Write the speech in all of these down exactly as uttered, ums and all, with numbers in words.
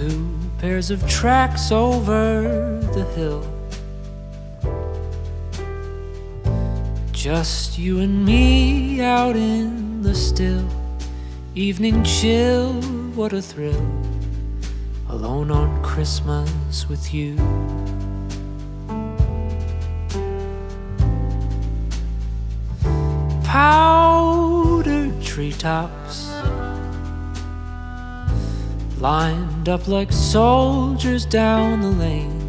two pairs of tracks over the hill. Just you and me out in the still evening chill, what a thrill. Alone on Christmas with you. Powdered treetops lined up like soldiers down the lane,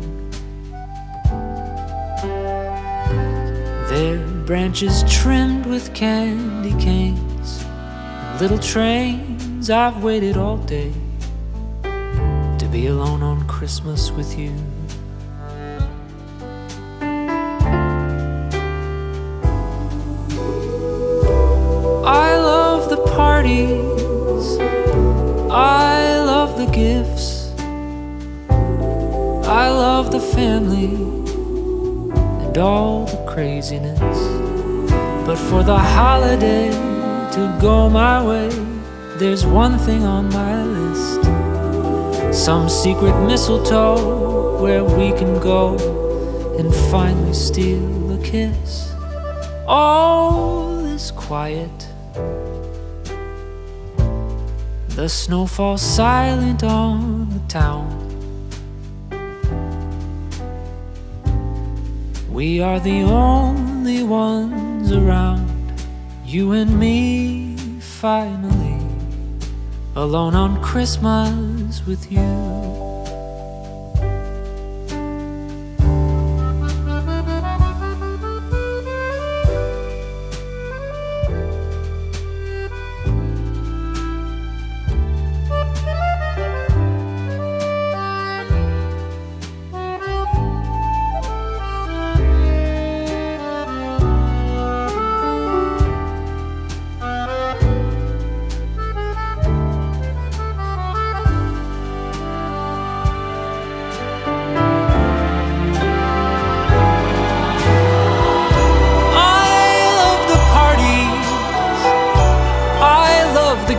their branches trimmed with candy canes and little trains. I've waited all day to be alone on Christmas with you. I love the parties, I the gifts, I love the family and all the craziness. But for the holiday to go my way, there's one thing on my list: some secret mistletoe where we can go and finally steal a kiss. All is quiet, the snow falls silent on the town. We are the only ones around, you and me, finally, alone on Christmas with you.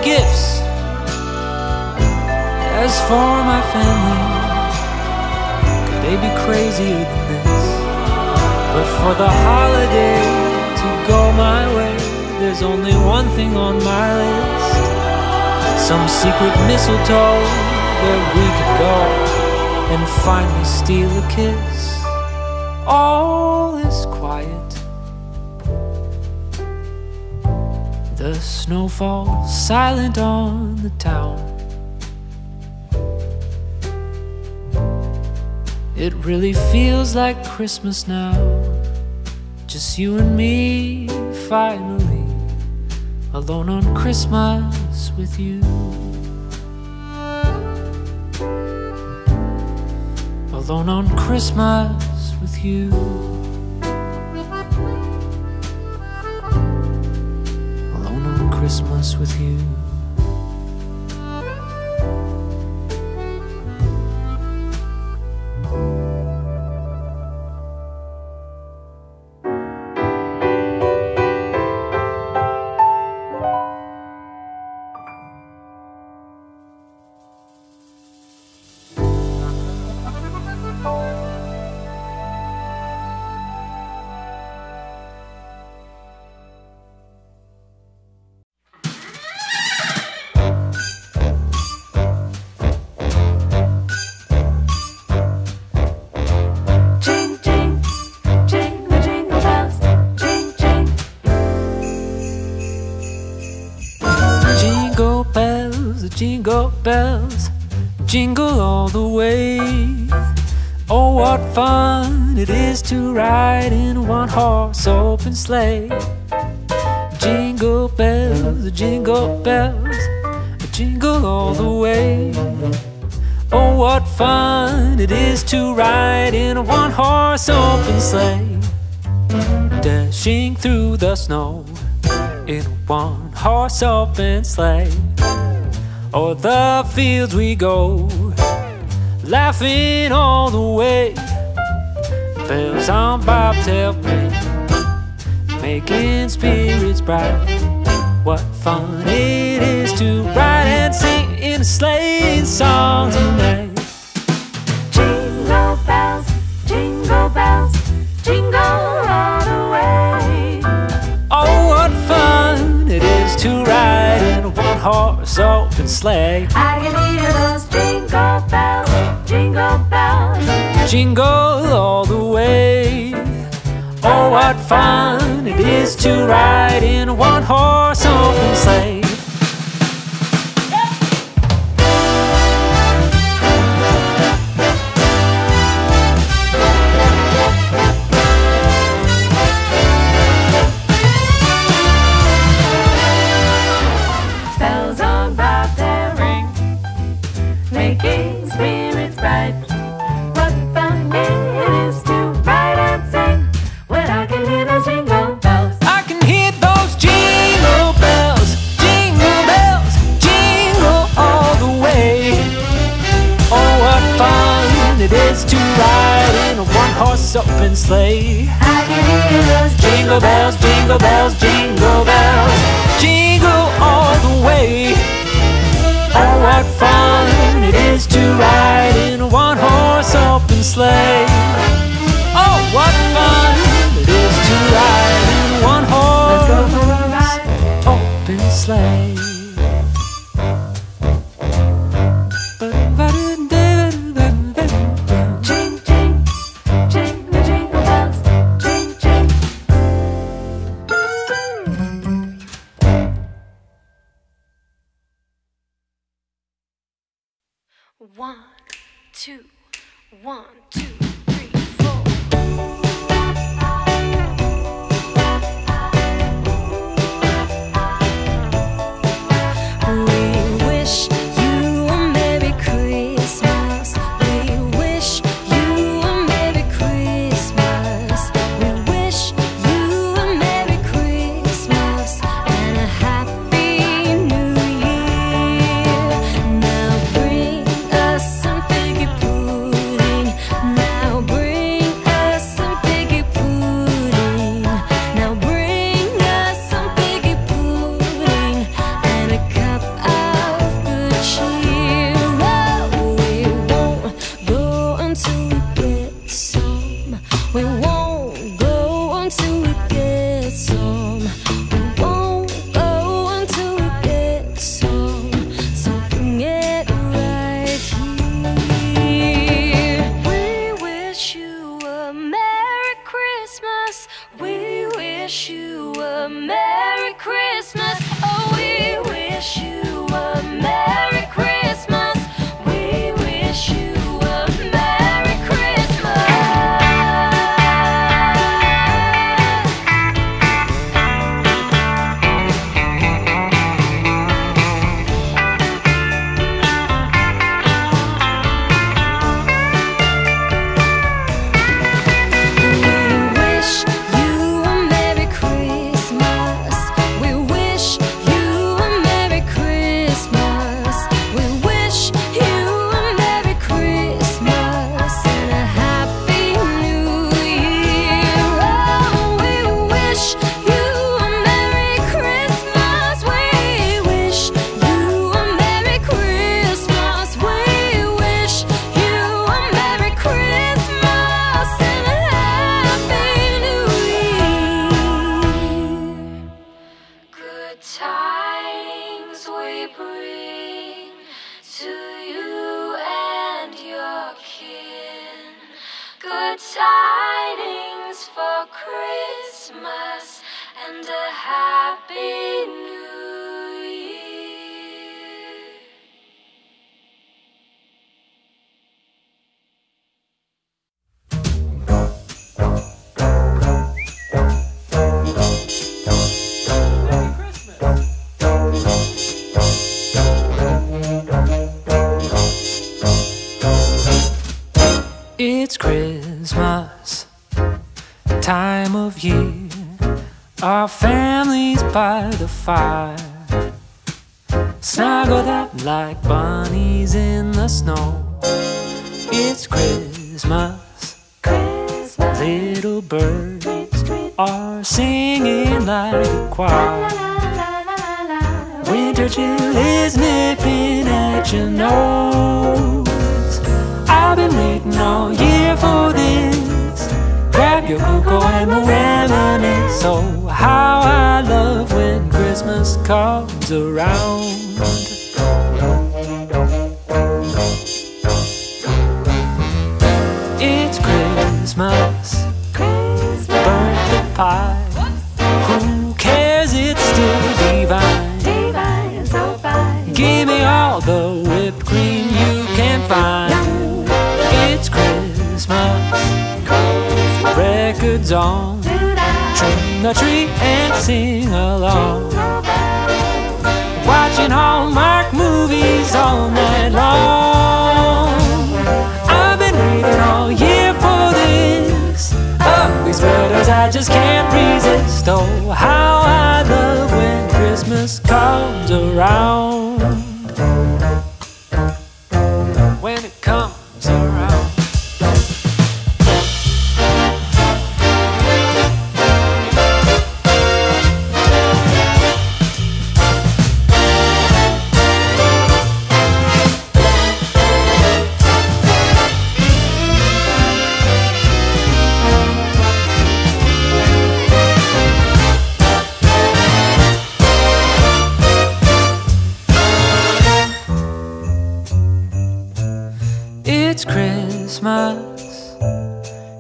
Gifts. As for my family, could they be crazier than this? But for the holiday to go my way, there's only one thing on my list: some secret mistletoe where we could go and finally steal a kiss. All is quiet, the snow falls silent on the town. It really feels like Christmas now, just you and me, finally, alone on Christmas with you. Alone on Christmas with you. Christmas with you. Jingle bells, jingle all the way. Oh, what fun it is to ride in one horse open sleigh. Jingle bells, jingle bells, jingle all the way. Oh, what fun it is to ride in one horse open sleigh. Dashing through the snow in one horse open sleigh. O'er the fields we go, laughing all the way. Bells on bobtail ring, making spirits bright. What fun it is to ride and sing in a sleighing song tonight. and sleigh. I can hear those jingle bells, jingle bells, jingle all the way. Oh, what fun it is to ride in a one-horse open sleigh. Making spirits bright. What fun it is to ride and sing when I can hear those jingle bells. I can hear those jingle bells, jingle bells, jingle all the way. Oh, what fun it is to ride in a one-horse open sleigh. I can hear those jingle bells, jingle bells, jingle bells, jingle all the way. Oh, what fun it is to ride in a one-horse open sleigh. Oh, what fun it is to ride in a one-horse open sleigh. Jing, jing, jing, the jingle bells, jing, jing. One, two, one, two. Tidings for Christmas and a happy new year. Merry Christmas. It's Christmas time of year, our families by the fire, snuggled up like bunnies in the snow. It's Christmas, Christmas. Little birds are singing like a choir. Winter chill is nipping at your nose. I've been waiting all year for this. Grab your cocoa and we'll reminisce. Oh, how I love when Christmas comes around. pie. Who cares, it's still divine, divine, so fine. Give me all the whipped cream you can find. It's Christmas, records on, trim the tree and sing along, watching Hallmark movies all night long. I've been waiting all year for this. Oh, these sweaters I just can't resist. Oh, how I love when Christmas comes around. When it comes around. It's Christmas,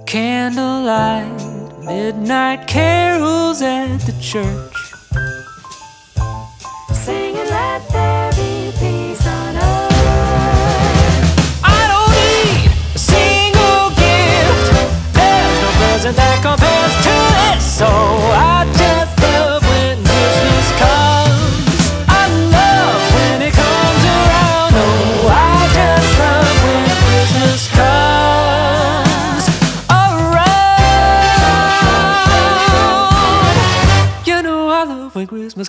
candlelight, midnight carols at the church, singing let there be peace on earth. I don't need a single gift, there's no present that compares to this, so I just love when Christmas comes. I love when it comes around, oh, I just love when Christmas comes around. You know I love when Christmas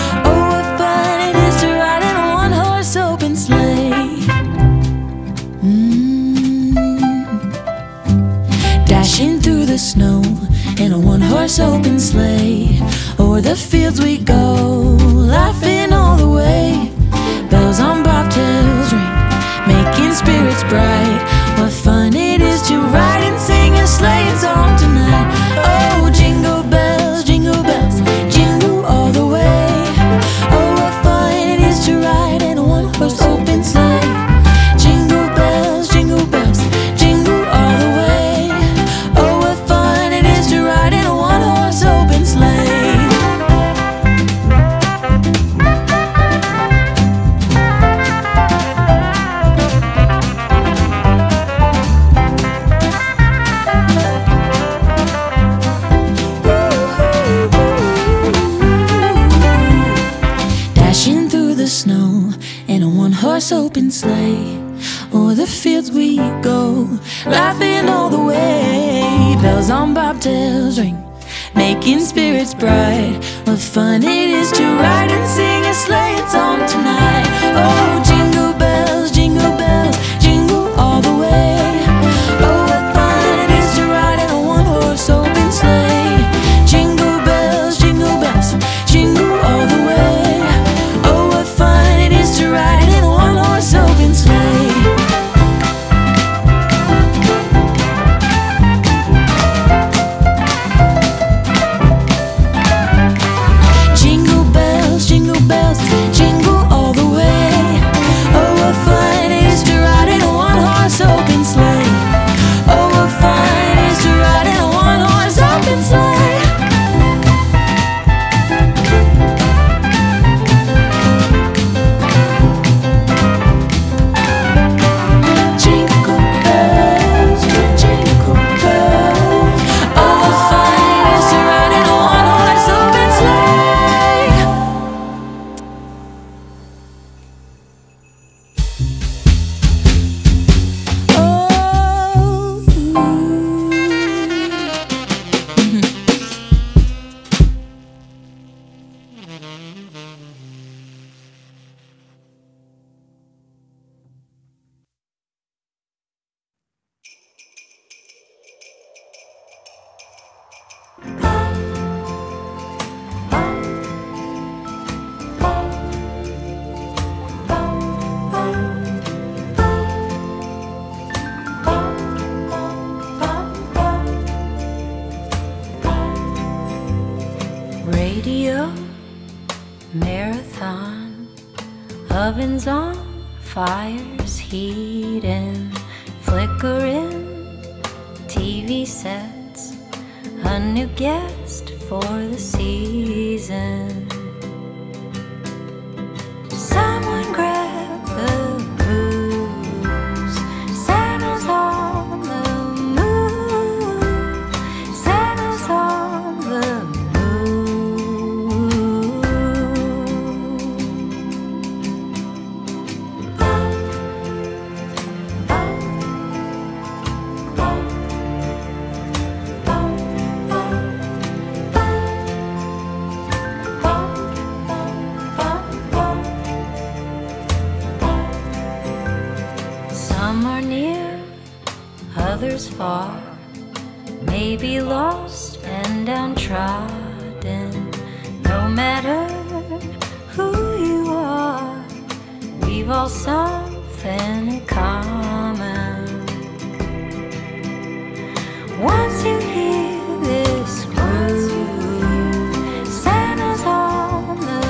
Oh, what fun it is to ride in a one-horse open sleigh. Mm. Dashing through the snow in a one-horse open sleigh. O'er the fields we go, laughing all the way. Bells on bobtails ring, making spirits bright. What fun it is to ride and sing a sleighing song tonight. Oh, jingle bells, jingle bells, jingle all the way. Oh, what fun it is to ride in a one-horse open sleigh. Jingle bells, jingle bells, jingle all the way. Oh, what fun it is to ride in a one-horse open sleigh. Open sleigh, o'er the fields we go, laughing all the way. Bells on bobtails ring, making spirits bright. What fun it is to ride and sing a sleighing song tonight. Oh, jingle bells, jingle bells, jingle all the way. Oh, what fun it is to ride in a one-horse open sleigh. Jingle bells, jingle bells, jingle all the way. Oh, what fun it is to ride in a one-horse open sleigh. Jingle bells, jingle bells, jingle all the way. Radio marathon, ovens on, fires heating, flickering T V sets, a new guest for the season. Someone grab the booze, Santa's on the move, Santa's on the move. Boom, boom, boom, boom, boom, boom, boom, boom, boom, boom, boom. Some are near, others far, maybe lost and downtrodden. No matter who you are, we've all something in common. Once you hear this groove, Santa's on the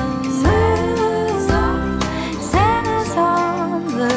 move, Santa's on the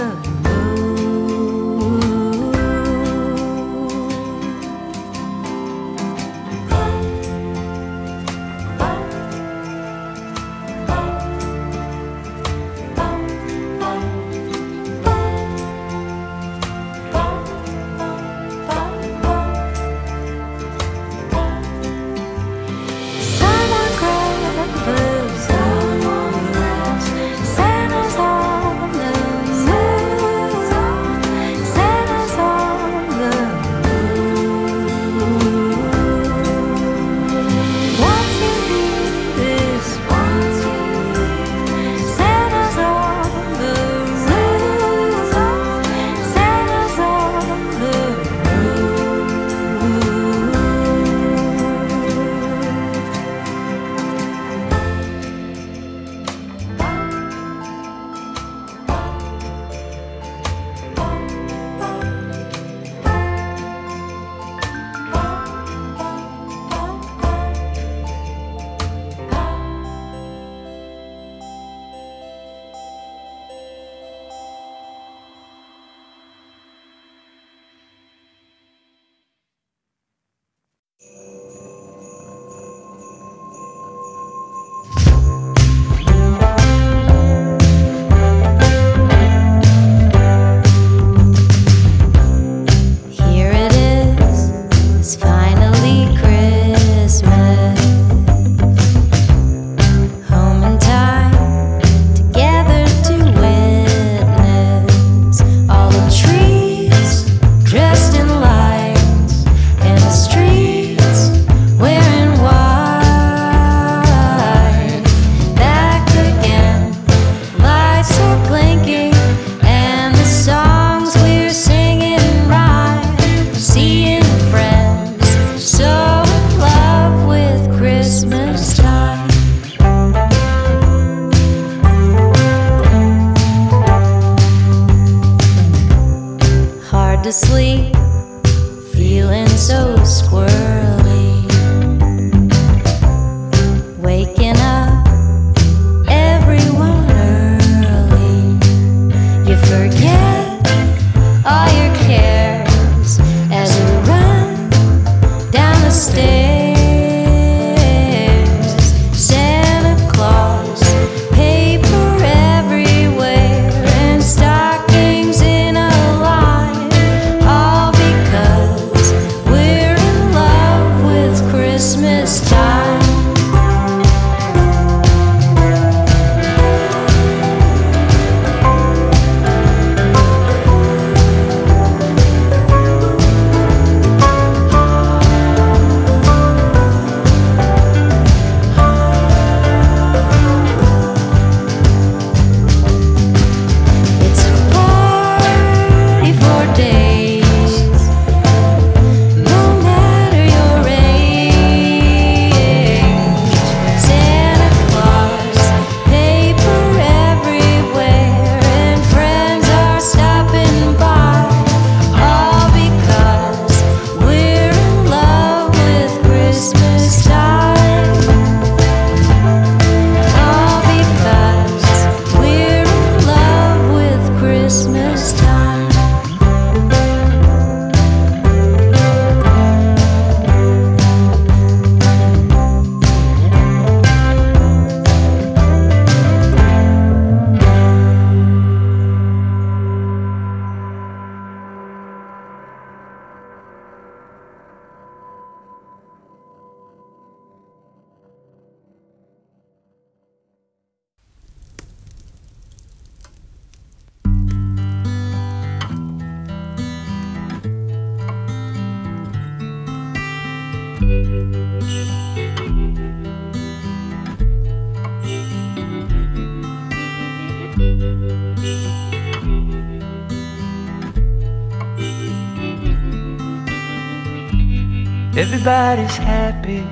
Everybody's happy,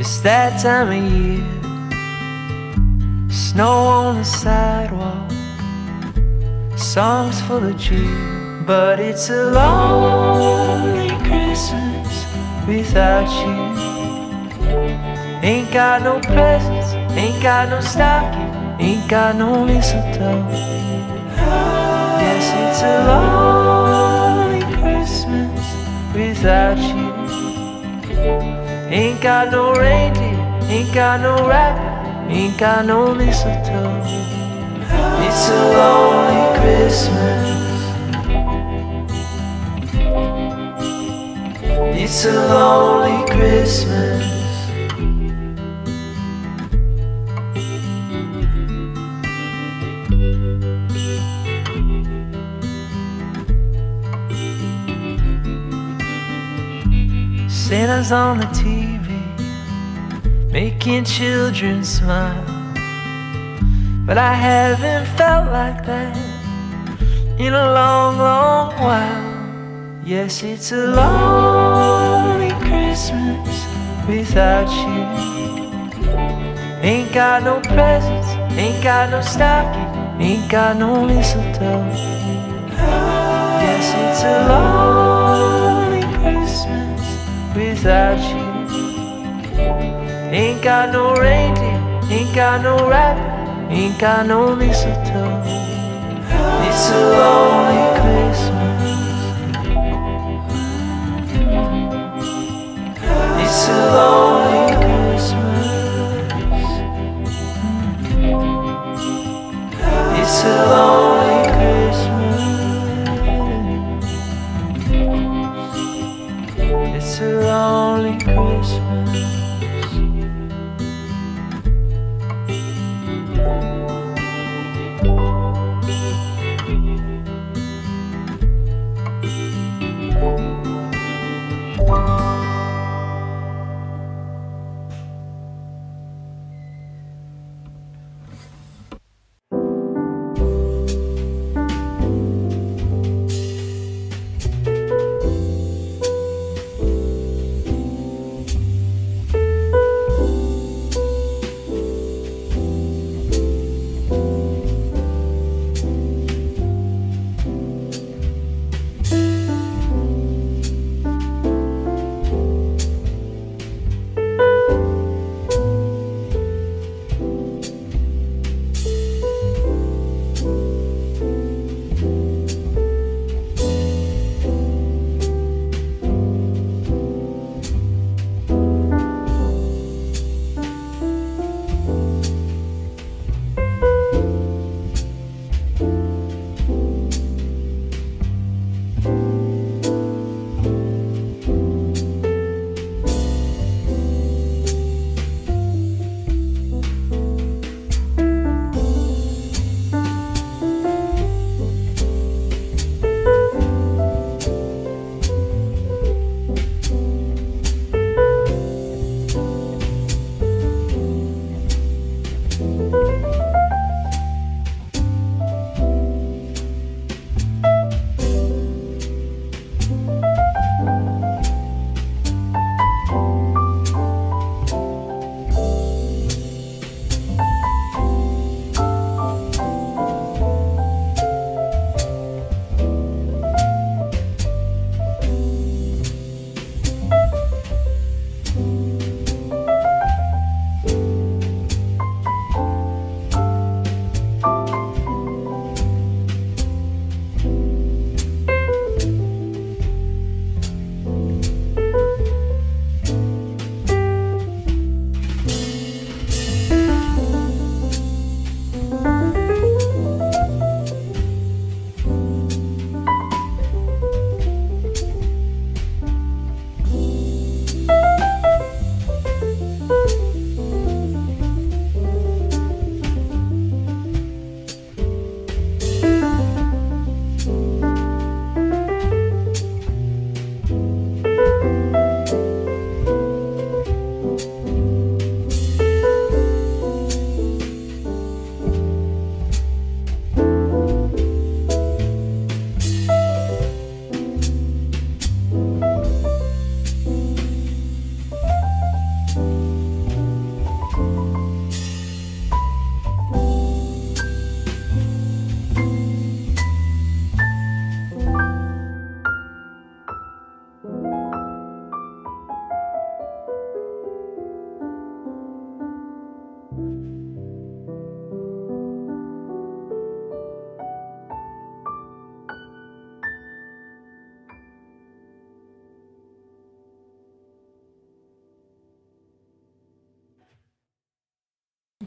it's that time of year. Snow on the sidewalk, songs full of cheer. But it's a lonely Christmas without you. Ain't got no presents, ain't got no stocking, ain't got no mistletoe. Yes, it's a lonely Christmas without you. Ain't got no reindeer, ain't got no rabbit, ain't got no mistletoe. It's a lonely Christmas. It's a lonely Christmas. Santa's on the T V, making children smile. But I haven't felt like that in a long, long while. Yes, it's a lonely Christmas without you. Ain't got no presents, ain't got no stocking, ain't got no mistletoe. Yes, it's a lonely Christmas without you. Ain't got no reindeer, ain't got no rabbit, ain't got no mistletoe. It's a lonely Christmas. It's a lonely Christmas. It's a lonely Christmas. It's a lonely Christmas.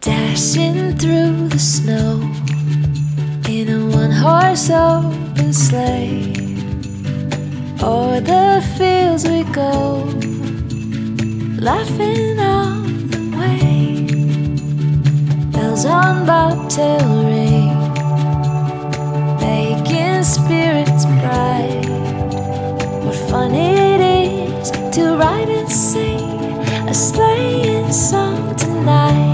Dashing through the snow in a one-horse open sleigh. O'er the fields we go, laughing all the way. Bells on bobtail ring, making spirits bright. What fun it is to ride and sing a sleighing song tonight.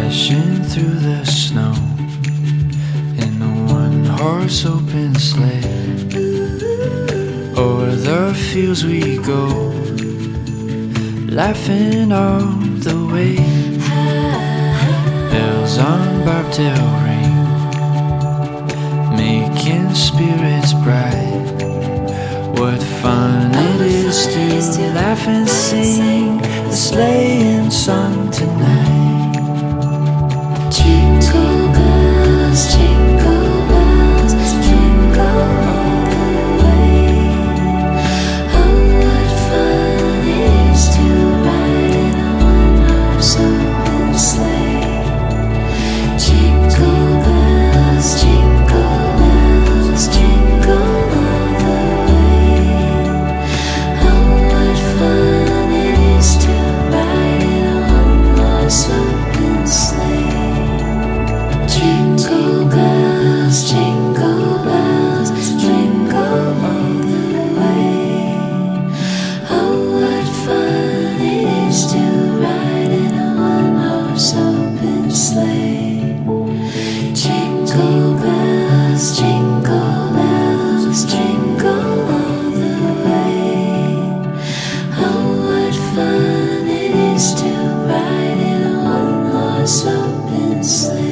Dashing through the snow in a one-horse open sleigh. O'er the fields we go, laughing all the way. Bells on bobtail ring, making spirits bright. What fun it is to laugh and sing a sleighing song tonight. Jingle bells, jingle bells, jingle all the way. Oh, what fun it is to ride in a one-horse open sleigh. Jingle bells, jingle bells, jingle all the way. Oh, what fun it is to ride in a one-horse open sleigh. Jingle bells, jingle bells, jingle all the way. Oh, what fun it is to ride in a one-horse open sleigh. Jingle bells, jingle bells, jingle all the way. Oh, what fun it is to ride in a one-horse open sleigh.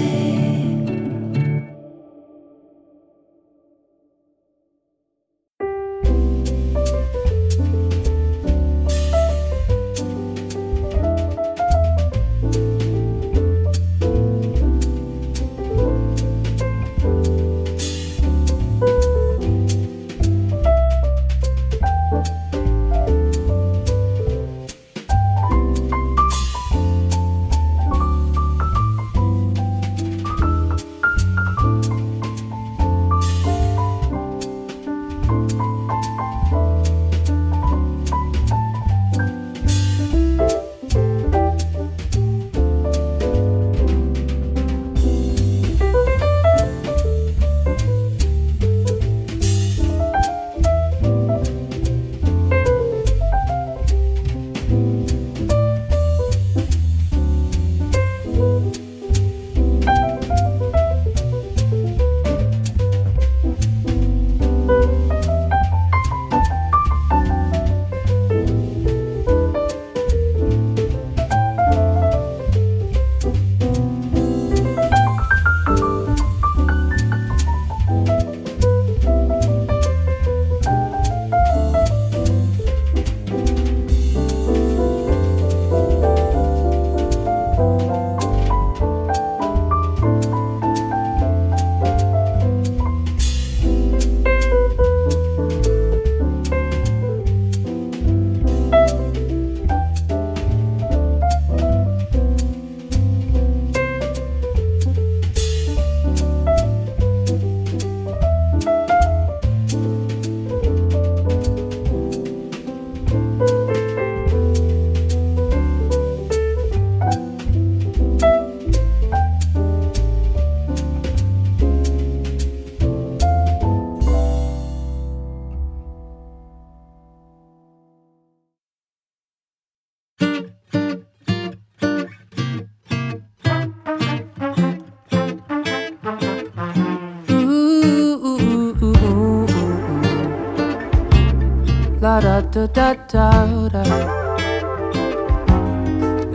La da da da da da.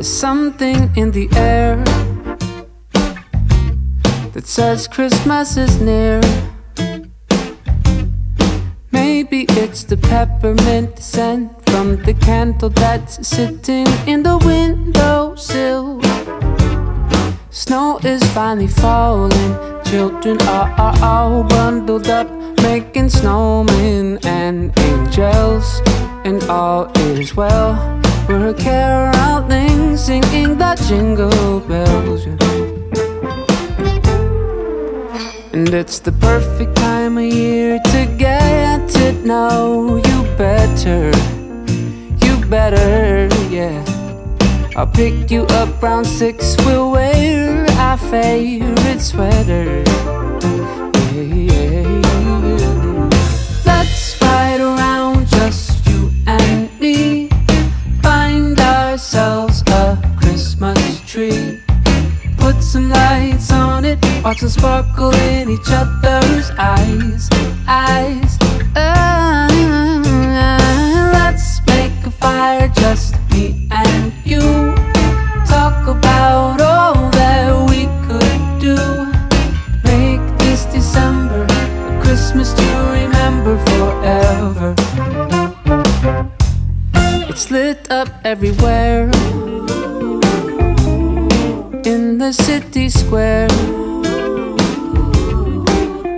There's something in the air that says Christmas is near. Maybe it's the peppermint scent from the candle that's sitting in the windowsill. Snow is finally falling, children are, are all bundled up, making snowmen and angels, and all is well. We're caroling, singing the jingle bells, yeah. And it's the perfect time of year to get to know you better, you better, yeah. I'll pick you up round six, we'll wear our favorite sweater, yeah, yeah. Let's ride around, just you and me, find ourselves a Christmas tree, put some lights on it, watch them sparkle in each other's eyes, eyes, uh, let's make a fire, just me and you, talk about all that we could do, make this December a Christmas to remember forever. It's lit up everywhere, in the city square,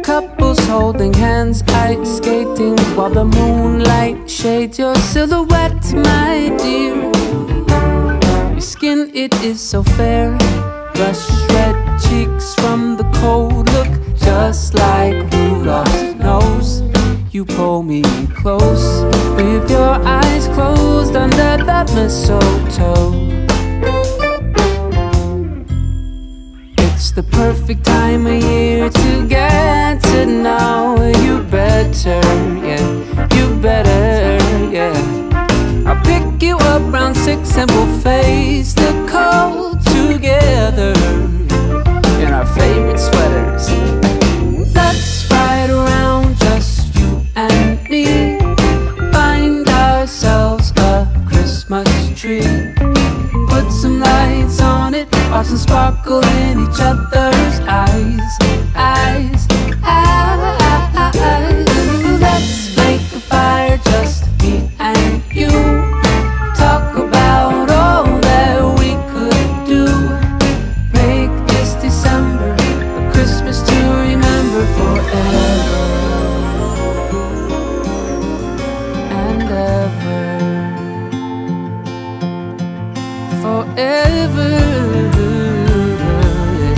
couples holding hands, ice skating, while the moonlight shades your silhouette, my dear. Skin, it is so fair, blush red cheeks from the cold look, just like Rudolph's nose. You pull me close, with your eyes closed under that mistletoe. It's the perfect time of year to get to know you better, yeah, you better, yeah. I'll pick you up round six and we'll face the cold together in our favorite sweaters. Let's ride around, just you and me, find ourselves a Christmas tree, put some lights on it, watch them sparkle in each other's eyes, eyes, eyes, eyes. Let's make a fire, just me and you, talk about all that we could do, make this December a Christmas to remember forever and ever, forever, forever.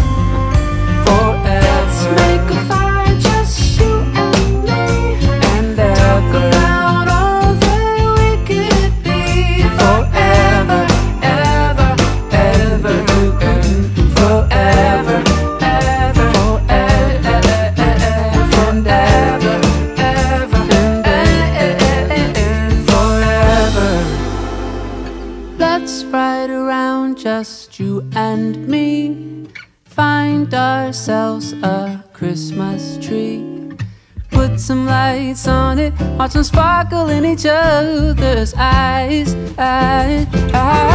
Let's make a fire, just you and me, and ever. Just you and me, find ourselves a Christmas tree, put some lights on it, watch them sparkle in each other's eyes, eyes, eyes.